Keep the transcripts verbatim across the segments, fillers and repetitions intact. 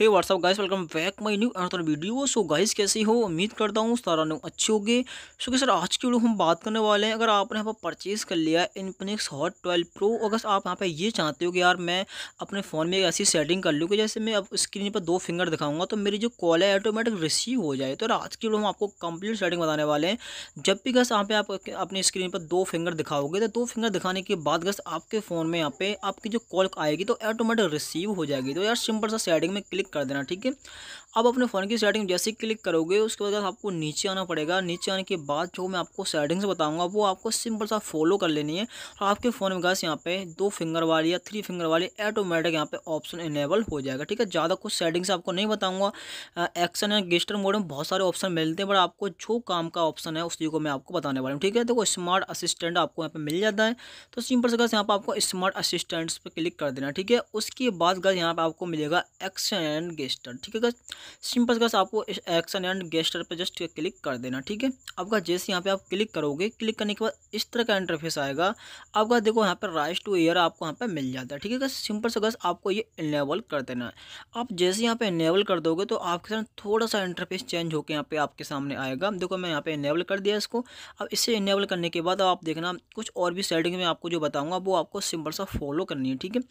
Hey WhatsApp guys, welcome back my new another video. So guys कैसे हो, उम्मीद करता हूँ सारा लोग अच्छे होंगे। सो गाइस सर आज की वीडियो हम बात करने वाले हैं, अगर आपने यहाँ पर परचेज़ कर लिया इन्फिनिक्स हॉट ट्वेल्व प्रो, अगर आप यहाँ पे ये चाहते हो कि यार मैं अपने फ़ोन में एक ऐसी सेटिंग कर लूँ कि जैसे मैं अब स्क्रीन पर दो फिंगर दिखाऊँगा तो मेरी जो कॉल है ऑटोमेटिक रिसीव हो जाए, तो आज की वीडियो हम आपको कंप्लीट सेटिंग बताने वाले हैं। जब भी गाइस यहाँ पे आप अपनी स्क्रीन पर दो फिंगर दिखाओगे तो दो फिंगर दिखाने के बाद गाइस आपके फ़ोन में यहाँ पे आपकी जो कॉल आएगी तो ऑटोमेटिक रिसीव हो जाएगी। तो यार सिंपल सा सेटिंग में कर देना, ठीक है। अब अपने फ़ोन की सेटिंग जैसे ही क्लिक करोगे उसके बाद आपको नीचे आना पड़ेगा। नीचे आने के बाद जो मैं आपको सेटिंग्स बताऊंगा वो आपको सिंपल सा फॉलो कर लेनी है और आपके फ़ोन में गाइस यहाँ पे दो फिंगर वाली या थ्री फिंगर वाली ऑटोमेटिक यहाँ पे ऑप्शन इनेबल हो जाएगा, ठीक है। ज़्यादा कुछ सेटिंग्स आपको नहीं बताऊँगा, एक्शन या गेस्टर मोड में बहुत सारे ऑप्शन मिलते हैं, बट आपको जो काम का ऑप्शन है उसी को मैं आपको बताने वाला हूँ, ठीक है। देखो स्मार्ट असिस्टेंट आपको यहाँ पर मिल जाता है, तो सिंपल से गाइस यहाँ पर आपको स्मार्ट असिस्टेंट्स पर क्लिक कर देना, ठीक है। उसके बाद गाइस यहाँ पर आपको मिलेगा एक्शन एंड गेस्टर, ठीक है गाइस। सिंपल गाइस आपको एक्शन एंड गेस्टर पर जस्ट क्लिक कर देना, ठीक है। आपका जैसे यहाँ पे आप क्लिक करोगे, क्लिक करने के बाद इस तरह का इंटरफेस आएगा आपका। देखो यहाँ पे राइज टू एयर आपको यहाँ पे मिल जाता है, ठीक है गाइस। सिंपल से गाइस आपको ये इनेबल कर देना है। आप जैसे यहाँ पे इनेबल कर दोगे तो आपके साथ थोड़ा सा इंटरफेस चेंज होकर यहाँ पे आपके सामने आएगा। देखो मैं यहाँ पे इनेबल कर दिया इसको। अब इसे इनेबल करने के बाद आप देखना कुछ और भी सेटिंग में आपको जो बताऊँगा वो आपको सिंपल सा फॉलो करनी है, ठीक है।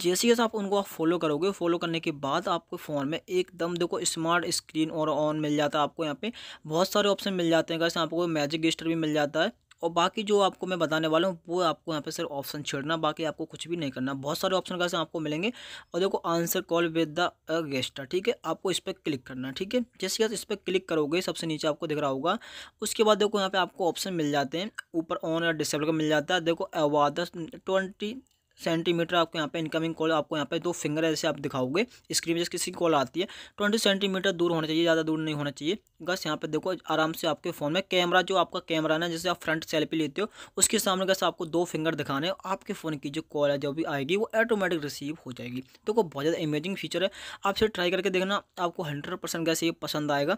जैसे जैसे आप उनको आप फॉलो करोगे, फॉलो करने के बाद आपको फ़ोन में एकदम देखो स्मार्ट स्क्रीन और ऑन मिल जाता है। आपको यहाँ पे बहुत सारे ऑप्शन मिल जाते हैं गाइस, आपको मैजिक गेस्टर भी मिल जाता है और बाकी जो आपको मैं बताने वाला हूँ वो आपको यहाँ पे सिर्फ ऑप्शन छेड़ना, बाकी आपको कुछ भी नहीं करना। बहुत सारे ऑप्शन गाइस आपको मिलेंगे और देखो answer call with the gesture, ठीक है। आपको इस पर क्लिक करना, ठीक है। जैसे गाइस इस पर क्लिक करोगे सबसे नीचे आपको दिख रहा होगा, उसके बाद देखो यहाँ पर आपको ऑप्शन मिल जाते हैं। ऊपर ऑन या डिसेबल का मिल जाता है। देखो आवाज़ ट्वेंटी सेंटीमीटर आपको यहाँ पे इनकमिंग कॉल, आपको यहाँ पे दो फिंगर ऐसे आप दिखाओगे स्क्रीन में, किसी की कॉल आती है ट्वेंटी सेंटीमीटर दूर होना चाहिए, ज़्यादा दूर नहीं होना चाहिए गाइस। यहाँ पे देखो आराम से आपके फ़ोन में कैमरा, जो आपका कैमरा ना जैसे आप फ्रंट सेल्फी लेते हो उसके सामने गाइस आपको दो फिंगर दिखाने, आपके फ़ोन की जो कॉल है जो भी आएगी वो ऑटोमेटिक रिसीव हो जाएगी। देखो बहुत ज़्यादा अमेजिंग फीचर है, आप इसे ट्राई करके देखना, आपको हंड्रेड परसेंट गाइस ये पसंद आएगा।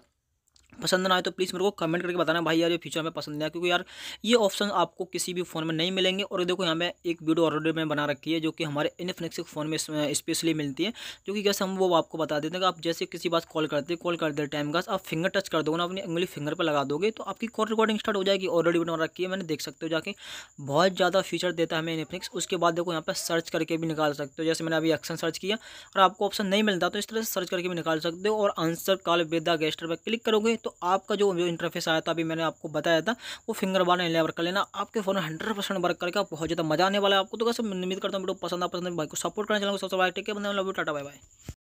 पसंद ना आए तो प्लीज़ मेरे को कमेंट करके बताना भाई यार ये फीचर हमें पसंद नहीं आया, क्योंकि यार ये ऑप्शन आपको किसी भी फ़ोन में नहीं मिलेंगे। और देखो यहाँ मैं एक वीडियो ऑलरेडी मैंने बना रखी है जो कि हमारे इन्फिनिक्स फ़ोन में स्पेशली मिलती है, जो कि गैस हम वो आपको बता देते हैं कि आप जैसे किसी बात कॉल करते कॉल करते टाइम गैस आप फिंगर टच कर दोगे ना, अपनी उंगली फिंगर पर लगा दोगे तो आपकी कॉल रिकॉर्डिंग स्टार्ट हो जाएगी। ऑलरेडी बना रखी है मैंने, देख सकते हो जाके, बहुत ज़्यादा फीचर देता है हमें इन्फिनिक्स। उसके बाद देखो यहाँ पर सर्च करके भी निकाल सकते हो, जैसे मैंने अभी एक्शन सर्च किया और आपको ऑप्शन नहीं मिलता तो इस तरह से सर्च करके भी निकाल सकते हो। और answer call with the gesture पर क्लिक करोगे तो आपका जो जो इंटरफेस आया था अभी मैंने आपको बताया था वो फिंगर वाला इनेबल कर लेना, आपके फोन हंड्रेड परसेंट वर्क करके आप बहुत ज़्यादा मजा आने वाला है आपको। तो कैसे उम्मीद करता हूँ वीडियो पसंद आ पसंद भाई को सपोर्ट करना, चैनल को सब्सक्राइब, टेक केयर, बंदा love you, tata bye bye.